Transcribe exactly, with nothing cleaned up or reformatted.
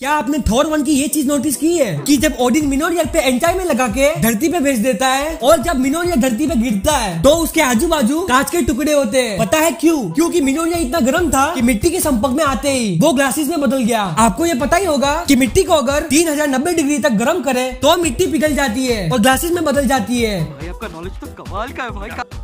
क्या आपने Thor one की ये चीज नोटिस की है कि जब ओडिन मिनोरियर पे एंटाई में लगा के धरती पे भेज देता है और जब मिनोरियर धरती पे गिरता है तो उसके आजू बाजू कांच के टुकड़े होते हैं। पता है क्यों? क्योंकि मिनोरियर इतना गर्म था कि मिट्टी के संपर्क में आते ही वो ग्लासेस में बदल गया। आपको ये पता ही होगा कि मिट्टी को अगर तीन हजार नब्बे डिग्री तक गर्म करे तो मिट्टी पिघल जाती है और ग्लासेस में बदल जाती है। आपका नॉलेज तो कमाल का है भाई।